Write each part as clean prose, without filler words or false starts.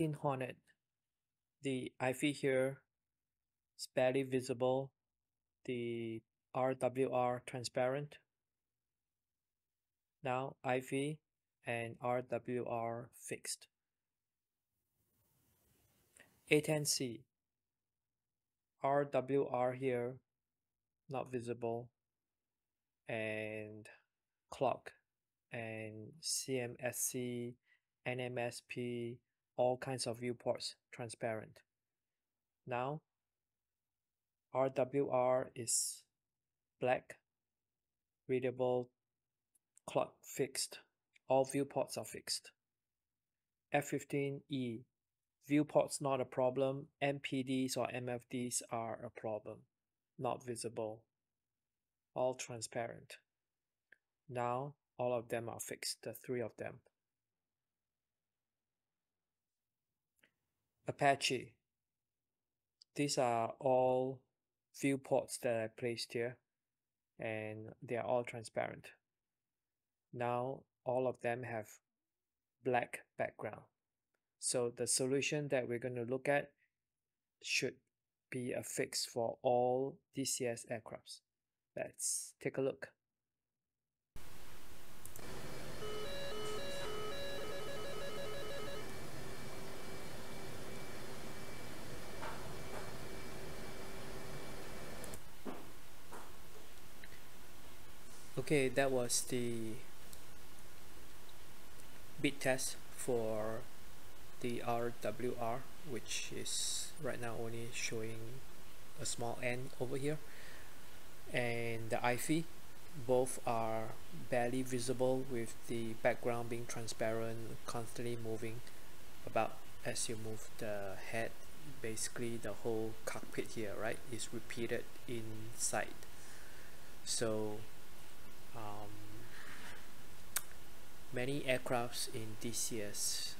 1800, the IFE here is barely visible, the RWR transparent. Now IV and RWR fixed. A-10C, RWR here not visible, and clock and CMSC, NMSP, all kinds of viewports transparent. Now RWR is black, readable, clock fixed, all viewports are fixed. F-15E, viewports not a problem, MPDs or MFDs are a problem, not visible, all transparent. Now all of them are fixed, the three of them. Apache, these are all viewports that I placed here and they are all transparent. Now all of them have black background. So the solution that we're going to look at should be a fix for all DCS aircrafts. Let's take a look. Okay, that was the bit test for the RWR, which is right now only showing a small N over here, and the IFE, both are barely visible with the background being transparent, constantly moving about as you move the head. Basically the whole cockpit here, right, is repeated inside. So many aircrafts in DCS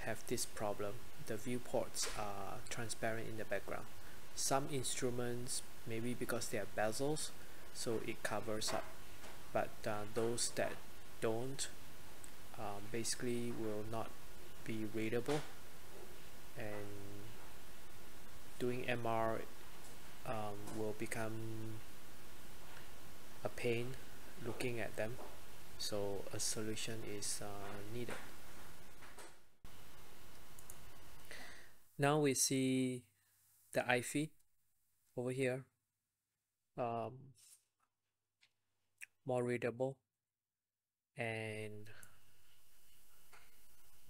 have this problem. The viewports are transparent in the background. Some instruments, maybe because they are bezels, so it covers up, but those that don't basically will not be readable, and doing MR will become a pain looking at them. So a solution is needed. Now we see the IFE over here, more readable, and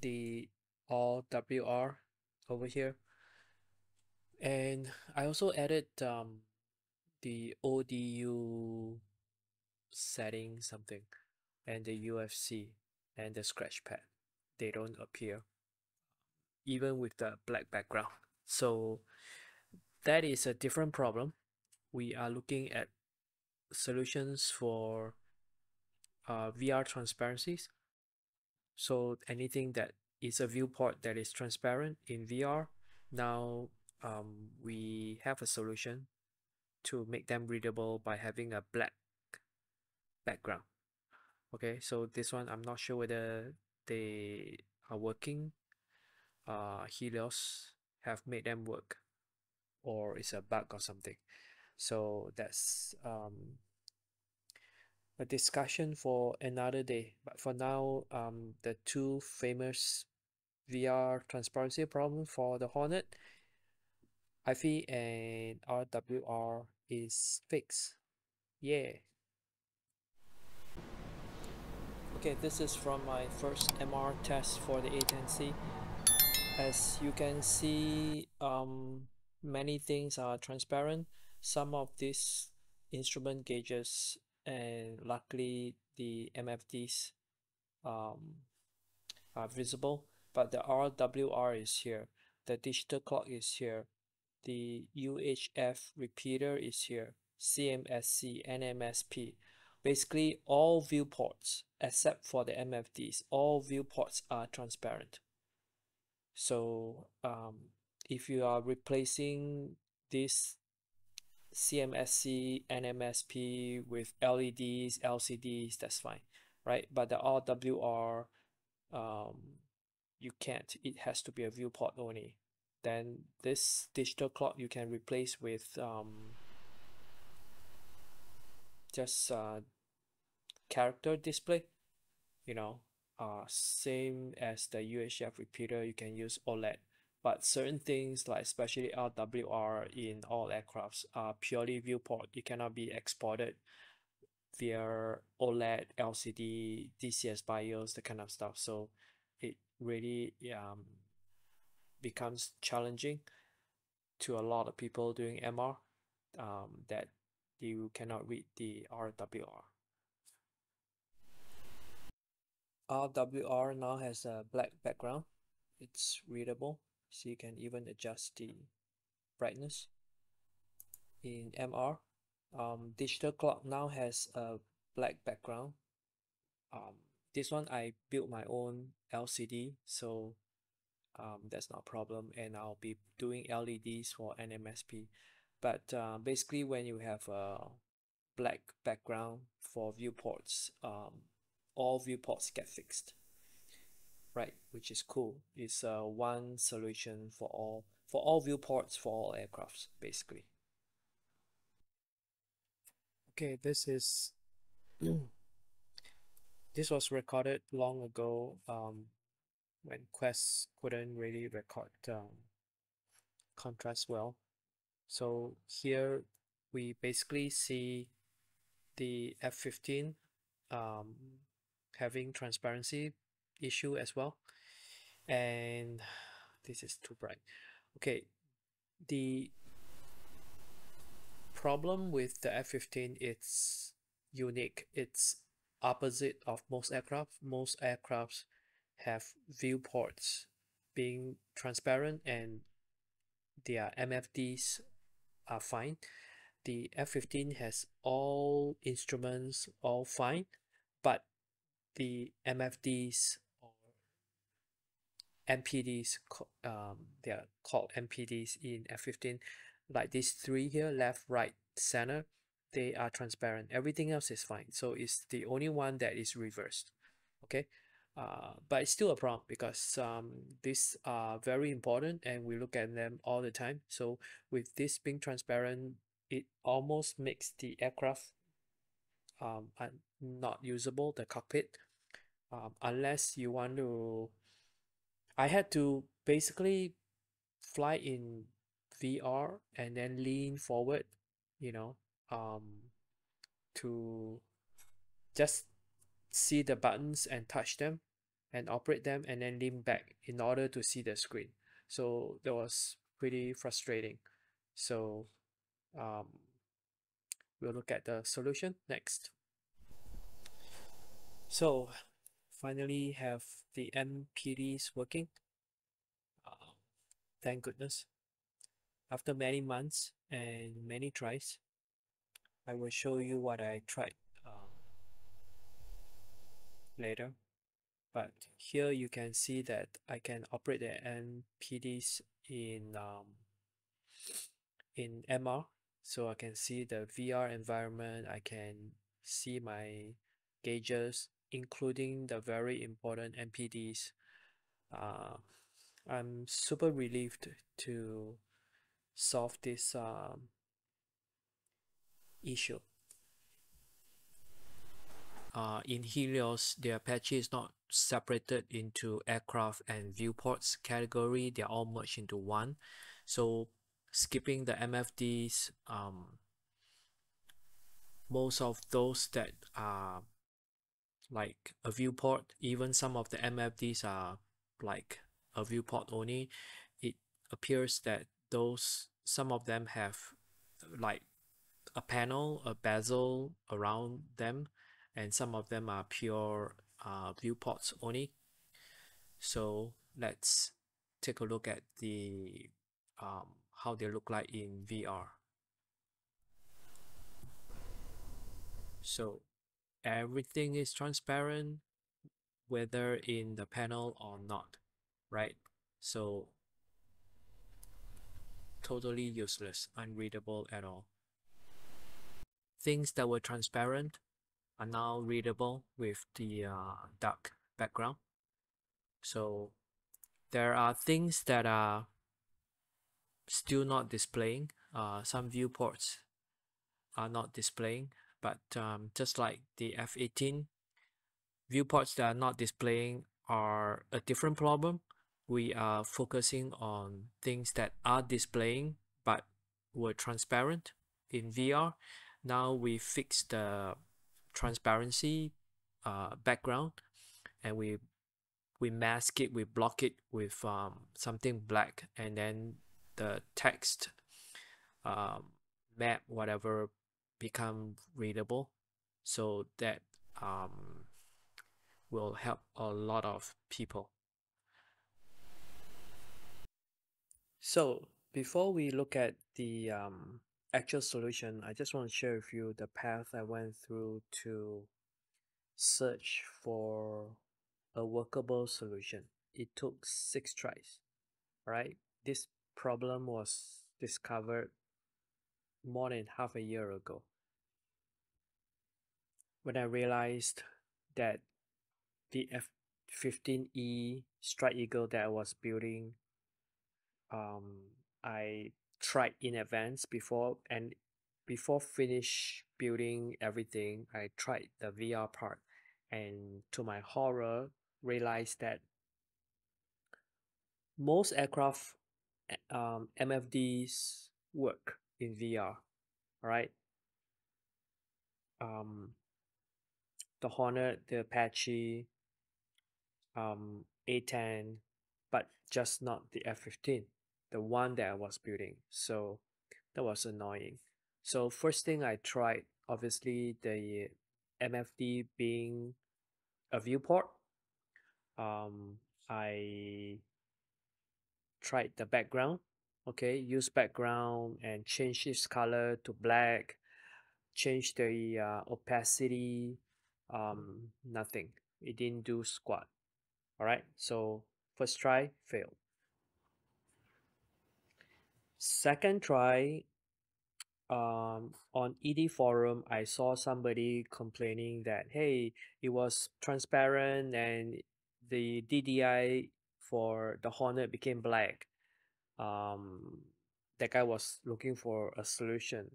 the OWR over here. And I also added the ODU setting something, and the UFC and the scratch pad. They don't appear even with the black background. So that is a different problem. We are looking at solutions for VR transparencies. So anything that is a viewport that is transparent in VR, now we have a solution to make them readable by having a black background. Okay, so this one I'm not sure whether they are working. Helios have made them work, or it's a bug or something. So that's a discussion for another day. But for now, the two famous VR transparency problem for the Hornet, IFE and RWR, is fixed. Yeah. Okay, this is from my first MR test for the A-10C. As you can see, many things are transparent. Some of these instrument gauges, and luckily the MFDs are visible, but the RWR is here, the digital clock is here, the UHF repeater is here, CMSC, NMSP. Basically all viewports except for the MFDs, all viewports are transparent. So if you are replacing this CMSC, NMSP with LEDs, LCDs, that's fine, right? But the RWR, you can't. It has to be a viewport only. Then this digital clock you can replace with just character display, you know, same as the UHF repeater. You can use OLED, but certain things like especially RWR in all aircrafts are purely viewport. It cannot be exported via OLED, LCD, DCS BIOS, that kind of stuff. So it really becomes challenging to a lot of people doing MR that you cannot read the RWR. RWR now has a black background. It's readable, so you can even adjust the brightness. In MR, digital clock now has a black background. This one I built my own LCD, so that's not a problem, and I'll be doing LEDs for NMSP. But basically, when you have a black background for viewports, all viewports get fixed, right? Which is cool. It's one solution for all viewports for all aircrafts, basically. Okay, this was recorded long ago when Quest couldn't really record contrast well. So here we basically see the F-15 having transparency issue as well, and this is too bright. Okay, the problem with the F-15, it's unique. It's opposite of most aircraft. Most aircrafts have viewports being transparent and their MFDs are fine. The F-15 has all instruments all fine, but the MFDs or MPDs, they are called MPDs in F-15, like these three here, left, right, center, they are transparent. Everything else is fine. So it's the only one that is reversed. Okay, but it's still a problem because these are very important and we look at them all the time. So with this being transparent, it almost makes the aircraft not usable, the cockpit, unless you want to. I had to basically fly in VR and then lean forward, you know, to just see the buttons and touch them and operate them, and then lean back in order to see the screen. So that was pretty frustrating. So we'll look at the solution next. So finally have the MPDs working, thank goodness. After many months and many tries, I will show you what I tried later. But here you can see that I can operate the MPDs in MR. So I can see the VR environment, I can see my gauges, including the very important MPDs. I'm super relieved to solve this issue. In Helios, the Apache is not separated into aircraft and viewports category. They're all merged into one. So skipping the MFDs, most of those that are like a viewport, even some of the MFDs are like a viewport only. It appears that those, some of them have like a panel, a bezel around them, and some of them are pure viewports only. So let's take a look at the how they look like in VR. So everything is transparent, whether in the panel or not, right? So totally useless, unreadable at all. Things that were transparent are now readable with the dark background. So there are things that are still not displaying. Some viewports are not displaying, but just like the F-18, viewports that are not displaying are a different problem. We are focusing on things that are displaying but were transparent in VR. Now we fix the transparency background, and we mask it, we block it with something black, and then the text map, whatever, become readable, so that will help a lot of people. So before we look at the actual solution, I just want to share with you the path I went through to search for a workable solution. It took 6 tries, right? This problem was discovered more than half a year ago, when I realized that the F-15E Strike Eagle that I was building, I tried in advance before finish building everything, I tried the VR part, and to my horror realized that most aircraft MFDs work in VR, right? The Hornet, the Apache, A-10, but just not the F-15, the one that I was building. So that was annoying. So first thing I tried, obviously the MFD being a viewport. I tried the background. Okay, use background and change its color to black, change the opacity, nothing. It didn't do squat. Alright, so first try, failed. Second try, on ED forum, I saw somebody complaining that, hey, it was transparent and the DDI for the Hornet became black. That guy was looking for a solution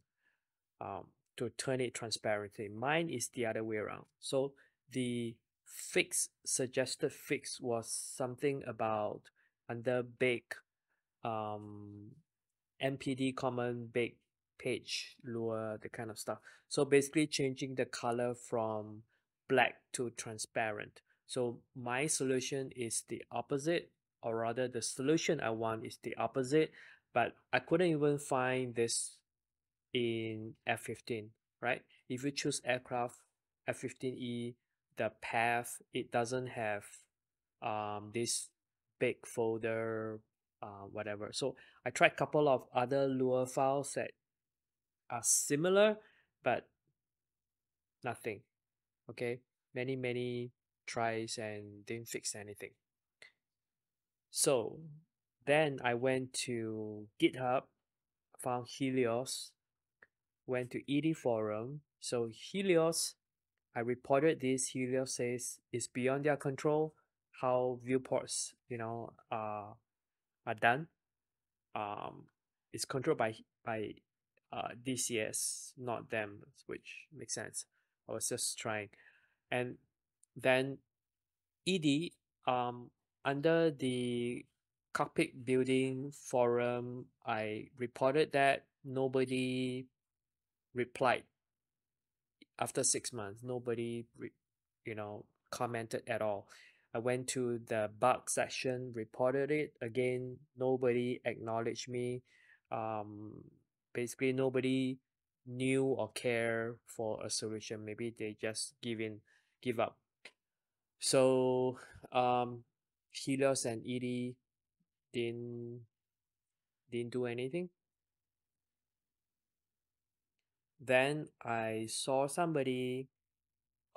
to turn it transparent. Mine is the other way around. So the fix, suggested fix, was something about under bake, MPD common bake page, Lua, the kind of stuff. So basically changing the color from black to transparent. So my solution is the opposite, or rather the solution I want is the opposite, but I couldn't even find this in F-15, right? If you choose aircraft F-15E, the path, it doesn't have this big folder, whatever. So I tried a couple of other Lua files that are similar, but nothing. Okay, many tries and didn't fix anything. So then I went to GitHub, found Helios, went to ED forum. So Helios, I reported this. Helios says it's beyond their control how viewports, you know, are done. It's controlled by DCS, not them, which makes sense. I was just trying, and then ED under the cockpit building forum, I reported that nobody replied. After 6 months, nobody, you know, commented at all. I went to the bug section, reported it again. Nobody acknowledged me. Basically, nobody knew or cared for a solution. Maybe they just give up. So, Helios and ED didn't do anything. Then I saw somebody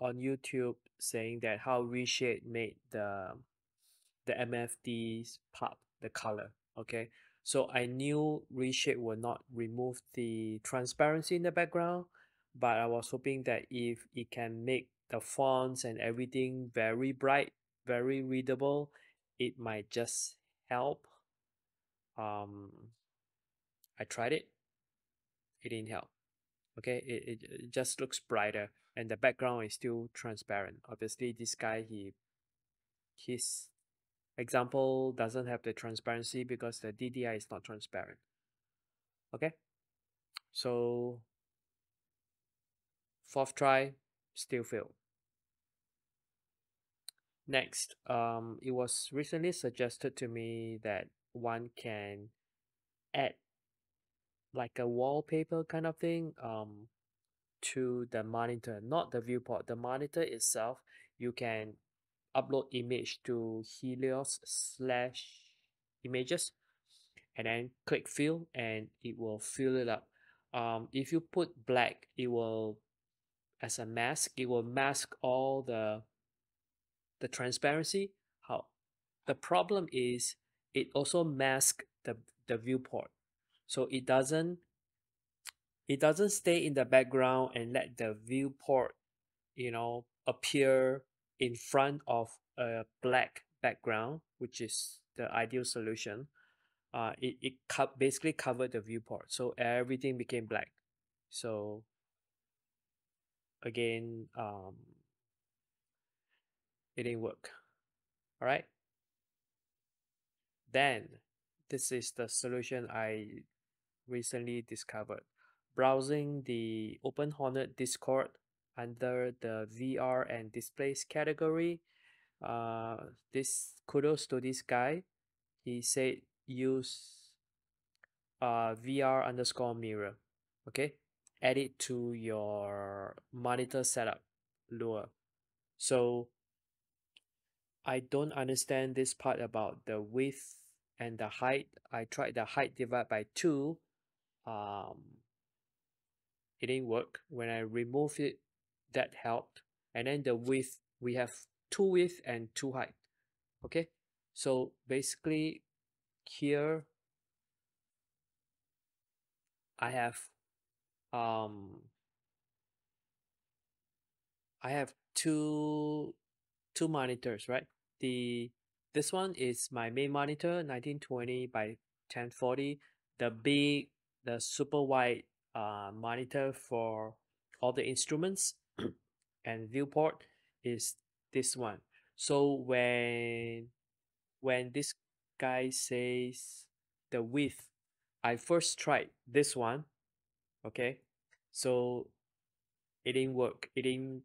on YouTube saying that how Reshade made the MFDs pop the color. Okay, so I knew Reshade will not remove the transparency in the background, but I was hoping that if it can make the fonts and everything very bright, very readable, it might just help. I tried it. It didn't help. Okay, it just looks brighter and the background is still transparent. Obviously, this guy, his example doesn't have the transparency because the DDI is not transparent. Okay, so fourth try, still failed. Next, it was recently suggested to me that one can add like a wallpaper kind of thing to the monitor, not the viewport, the monitor itself. You can upload image to Helios/images and then click fill and it will fill it up. If you put black, it will, as a mask, it will mask all the transparency. How the problem is, it also masks the viewport. So it doesn't stay in the background and let the viewport, you know, appear in front of a black background, which is the ideal solution. It basically covered the viewport, so everything became black. So again, it didn't work. All right. Then this is the solution I recently discovered. Browsing the OpenHornet Discord under the VR and displays category. This kudos to this guy. He said use VR_mirror. Okay, add it to your monitor setup, Lua. So I don't understand this part about the width and the height. I tried the height divided by 2. It didn't work. When I removed it, that helped. And then the width, we have 2 width and 2 height. Okay, so basically here I have two monitors, right? This one is my main monitor, 1920 by 1040, the super wide monitor for all the instruments and viewport is this one. So when this guy says the width, I first tried this one. Okay, so it didn't work. It didn't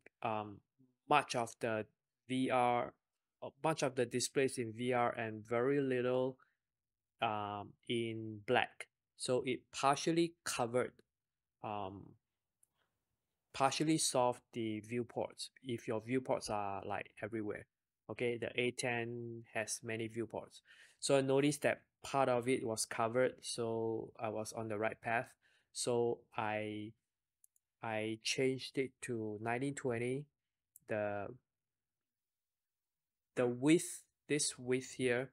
much of the VR, much of the displays in VR, and very little in black. So it partially covered, partially solved the viewports if your viewports are like everywhere. Okay, the A-10 has many viewports. So I noticed that part of it was covered, so I was on the right path. So I changed it to 1920. The width, this width here,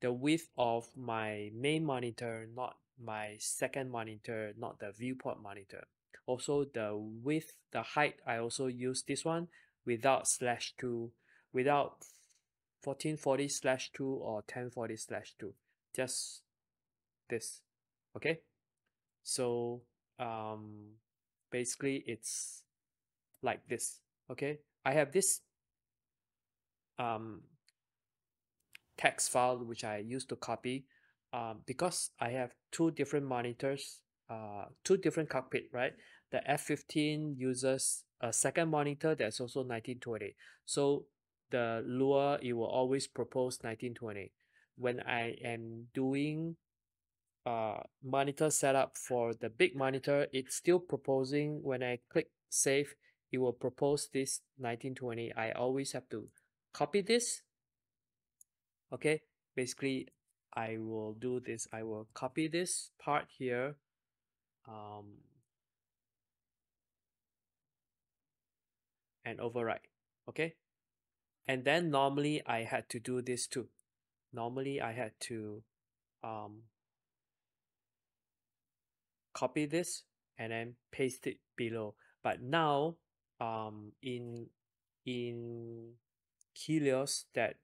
the width of my main monitor, not my second monitor, not the viewport monitor. Also the width, the height, I also use this one without /2, without 1440/2 or 1040/2, just this. Okay, so basically it's like this. Okay, I have this text file which I used to copy, because I have two different monitors, two different cockpit, right? The F-15 uses a second monitor that's also 1920, so the Lua, it will always propose 1920. When I am doing monitor setup for the big monitor, it's still proposing. When I click save, it will propose this 1920. I always have to copy this. Okay, basically I will do this. I will copy this part here, and overwrite. Okay, and then normally I had to do this too. Normally I had to copy this and then paste it below. But now in Helios, that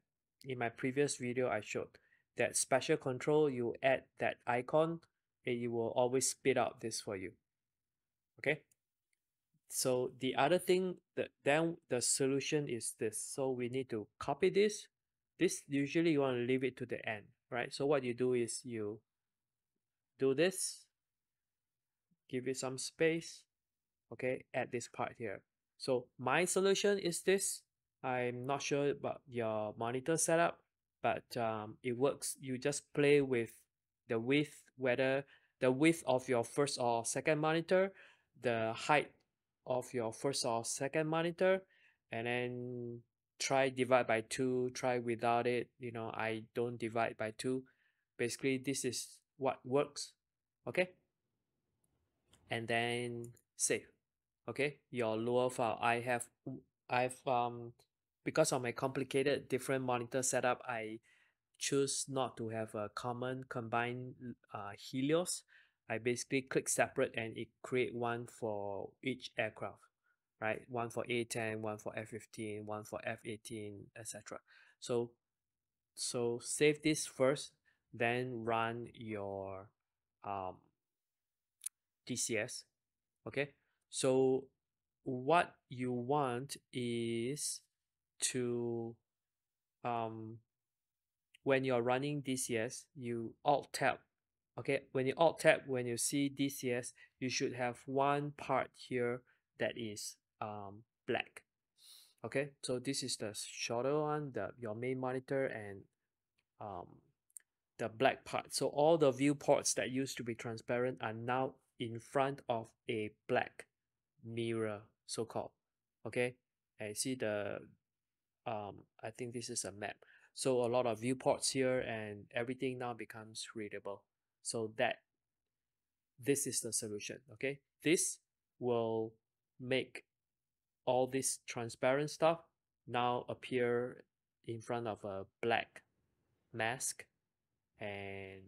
in my previous video I showed, that special control, you add that icon, it will always spit out this for you. Okay. So the other thing, then the solution is this. So we need to copy this. This usually you want to leave it to the end, right? So what you do is you do this, give it some space, okay, add this part here. So my solution is this. I'm not sure about your monitor setup, but it works. You just play with the width, whether the width of your first or second monitor, the height of your first or second monitor, and then try divide by 2, try without it. You know, I don't divide by 2. Basically, this is what works, okay? And then save, okay? Your Lua file. I've because of my complicated different monitor setup, I choose not to have a common combined Helios. I basically click separate and it create one for each aircraft, right? One for A-10, one for F-15, one for F-18, etc. So save this first, then run your DCS, okay? So what you want is to, when you're running DCS, you Alt-Tab. Okay, when you Alt-Tab, when you see DCS, you should have one part here that is black. Okay, so this is the shorter one, your main monitor, and the black part. So all the viewports that used to be transparent are now in front of a black mirror, so-called. Okay, I see the, I think this is a map. So a lot of viewports here, and everything now becomes readable. So that this is the solution, okay? This will make all this transparent stuff now appear in front of a black mask, and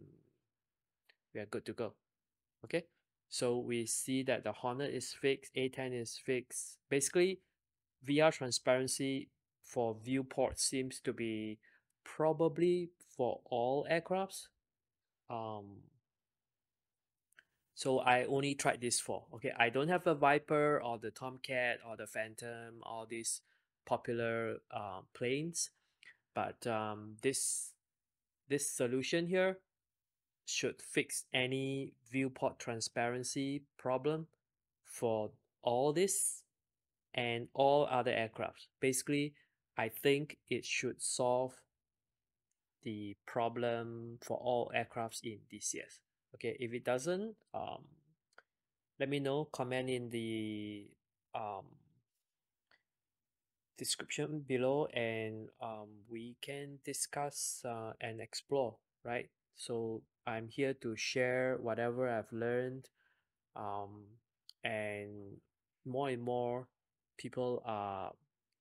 we are good to go, okay? So we see that the Hornet is fixed, A-10 is fixed. Basically, VR transparency for viewport seems to be probably for all aircrafts. So I only tried this for, okay, I don't have a Viper or the Tomcat or the Phantom, all these popular planes, but this solution here should fix any viewport transparency problem for all this and all other aircraft. Basically, I think it should solve the problem for all aircrafts in DCS. Okay, if it doesn't, let me know, comment in the description below, and we can discuss and explore, right? So I'm here to share whatever I've learned, and more people are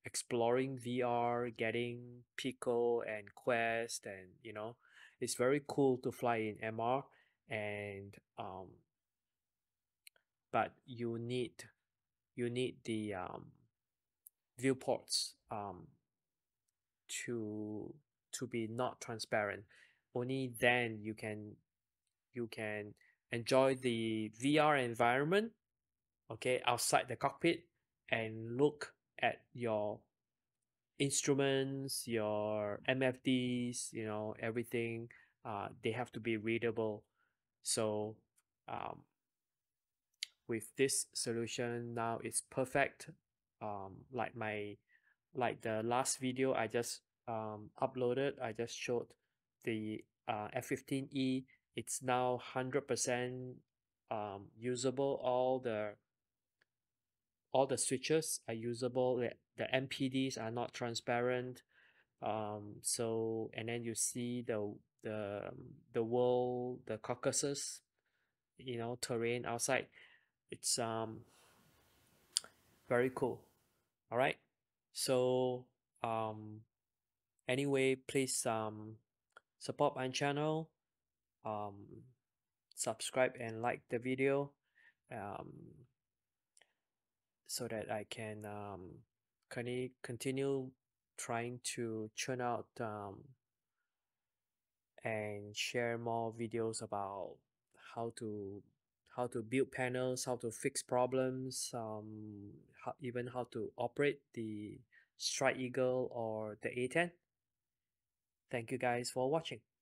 exploring VR, getting Pico and Quest, and you know, it's very cool to fly in MR, and but you need the viewports to be not transparent. Only then you can enjoy the VR environment, okay, outside the cockpit, and look at your instruments, your MFDs, you know, everything. They have to be readable. So with this solution now, it's perfect. Like the last video I just uploaded, I just showed the F-15E. It's now 100% usable. All the switches are usable. The MPDs are not transparent. So, and then you see the world, the Caucasus, you know, terrain outside. It's very cool. All right. So anyway, please support my channel, subscribe and like the video, so that I can continue trying to churn out and share more videos about how to build panels, how to fix problems, even how to operate the Strike Eagle or the A-10. Thank you guys for watching.